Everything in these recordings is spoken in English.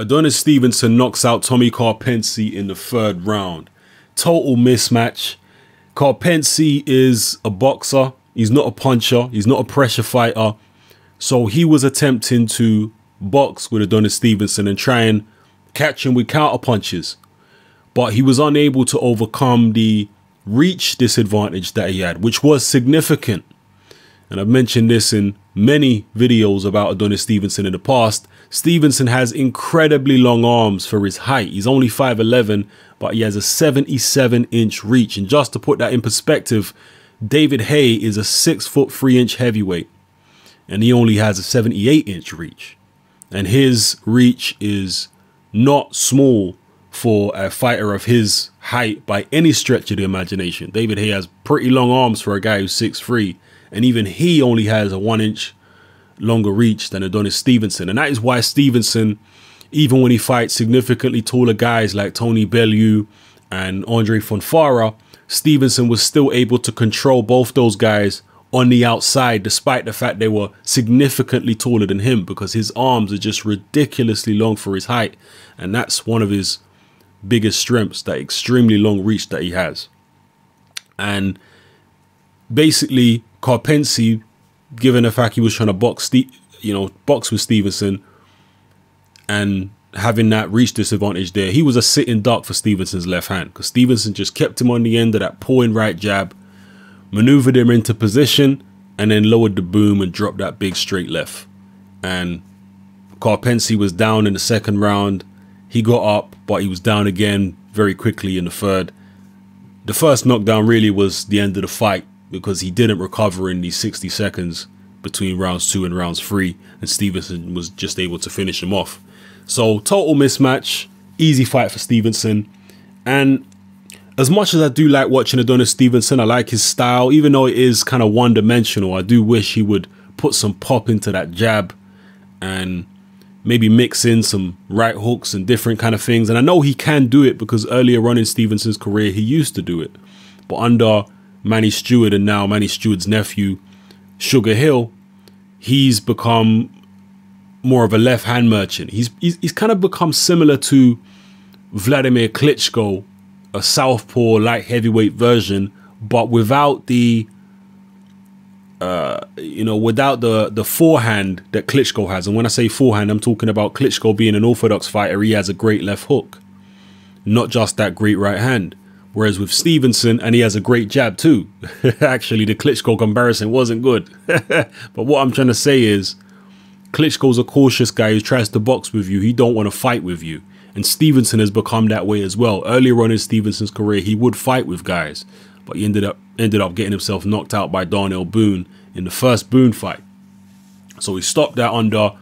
Adonis Stevenson knocks out Tommy Karpency in the third round. Total mismatch. Karpency is a boxer. He's not a puncher. He's not a pressure fighter. So he was attempting to box with Adonis Stevenson and try and catch him with counter punches. But he was unable to overcome the reach disadvantage that he had, which was significant. And I've mentioned this in many videos about Adonis Stevenson in the past. Stevenson has incredibly long arms for his height. He's only 5'11", but he has a 77-inch reach. And just to put that in perspective, David Haye is a 6'3" heavyweight, and he only has a 78-inch reach. And his reach is not small for a fighter of his height by any stretch of the imagination. David Haye has pretty long arms for a guy who's 6'3", and even he only has a 1-inch longer reach than Adonis Stevenson. And that is why Stevenson, even when he fights significantly taller guys like Tony Bellew and Andre Fonfara, Stevenson was still able to control both those guys on the outside, despite the fact they were significantly taller than him, because his arms are just ridiculously long for his height. And that's one of his biggest strengths, that extremely long reach that he has. And basically, Karpency, given the fact he was trying to box with Stevenson and having that reach disadvantage there, he was a sitting duck for Stevenson's left hand, because Stevenson just kept him on the end of that pulling right jab, maneuvered him into position, and then lowered the boom and dropped that big straight left. And Karpency was down in the second round. He got up, but he was down again very quickly in the third. The first knockdown really was the end of the fight, because he didn't recover in the 60 seconds between rounds 2 and rounds 3, and Stevenson was just able to finish him off. So total mismatch, easy fight for Stevenson. And as much as I do like watching Adonis Stevenson, I like his style, even though it is kind of one-dimensional. I do wish he would put some pop into that jab and maybe mix in some right hooks and different kind of things. And I know he can do it, because earlier on in Stevenson's career, he used to do it. But under Manny Steward, and now Manny Steward's nephew, Sugar Hill, he's become more of a left-hand merchant. He's kind of become similar to Vladimir Klitschko, a southpaw light heavyweight version, but without the without the forehand that Klitschko has. And when I say forehand, I'm talking about Klitschko being an orthodox fighter. He has a great left hook, not just that great right hand. Whereas with Stevenson, and he has a great jab too. Actually, the Klitschko comparison wasn't good. But what I'm trying to say is, Klitschko's a cautious guy who tries to box with you. He don't want to fight with you. And Stevenson has become that way as well. Earlier on in Stevenson's career, he would fight with guys, but he ended up getting himself knocked out by Darnell Boone in the first Boone fight. So he stopped that under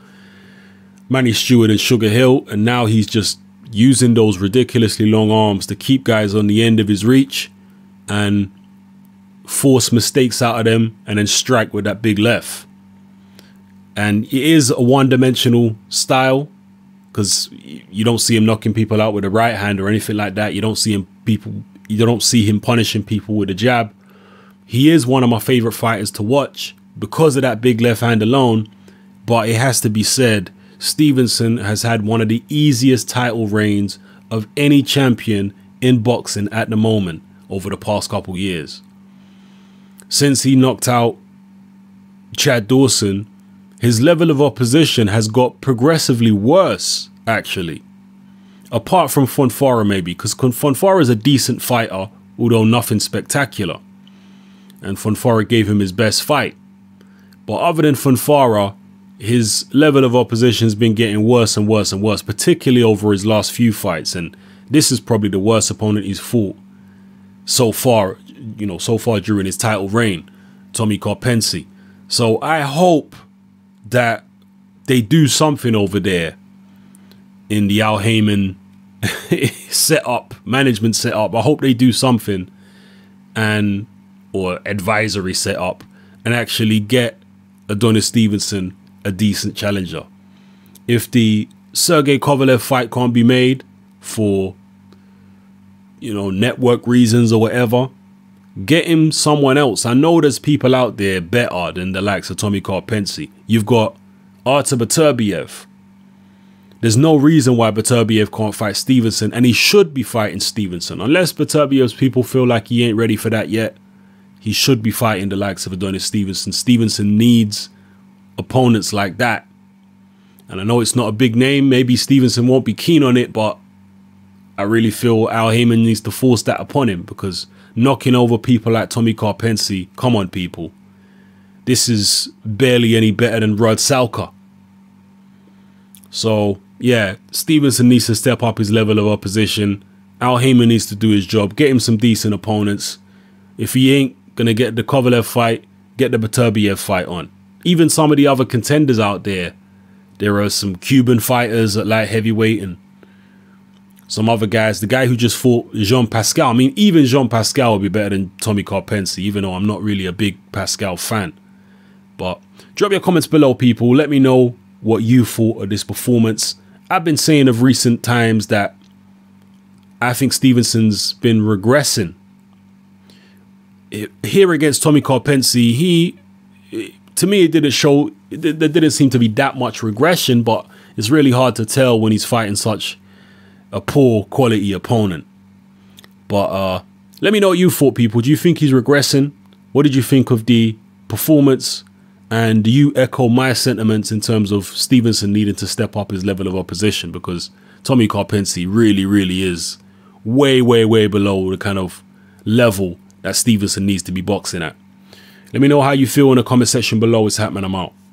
Manny Steward and Sugar Hill, and now he's just using those ridiculously long arms to keep guys on the end of his reach and force mistakes out of them, and then strike with that big left. And it is a one-dimensional style, because you don't see him knocking people out with a right hand or anything like that. You don't see him punishing people with a jab. He is one of my favorite fighters to watch because of that big left hand alone. But it has to be said, Stevenson has had one of the easiest title reigns of any champion in boxing at the moment over the past couple years. Since he knocked out Chad Dawson, his level of opposition has got progressively worse, actually. Apart from Fonfara, maybe, because Fonfara is a decent fighter, although nothing spectacular. And Fonfara gave him his best fight. But other than Fonfara, his level of opposition has been getting worse and worse and worse, particularly over his last few fights. And this is probably the worst opponent he's fought so far, during his title reign, Tommy Karpency. So I hope that they do something over there in the Al Heyman setup, management setup. I hope they do something, or advisory setup, and actually get Adonis Stevenson a decent challenger. If the Sergey Kovalev fight can't be made for network reasons or whatever, get him someone else. I know there's people out there better than the likes of Tommy Karpency. You've got Artur Beterbiev, There's no reason why Beterbiev can't fight Stevenson, and he should be fighting Stevenson. Unless Beterbiev's people feel like he ain't ready for that yet, he should be fighting the likes of Adonis Stevenson. Stevenson needs opponents like that. And I know it's not a big name. Maybe Stevenson won't be keen on it, but I really feel Al Heyman needs to force that upon him, because knocking over people like Tommy Karpency, come on, people. This is barely any better than Rod Salka. So, yeah, Stevenson needs to step up his level of opposition. Al Heyman needs to do his job, get him some decent opponents. If he ain't going to get the Kovalev fight, get the Beterbiev fight on. Even some of the other contenders out there. There are some Cuban fighters at light heavyweight and some other guys. The guy who just fought Jean Pascal. I mean, even Jean Pascal would be better than Tommy Karpency, even though I'm not really a big Pascal fan. But drop your comments below, people. Let me know what you thought of this performance. I've been saying of recent times that I think Stevenson's been regressing. Here against Tommy Karpency, to me, it didn't show, there didn't seem to be that much regression, but it's really hard to tell when he's fighting such a poor quality opponent. But let me know what you thought, people. Do you think he's regressing? What did you think of the performance? And do you echo my sentiments in terms of Stevenson needing to step up his level of opposition? Because Tommy Karpency really, really is way, way, way below the kind of level that Stevenson needs to be boxing at. Let me know how you feel in the comment section below. It's happening. I'm out.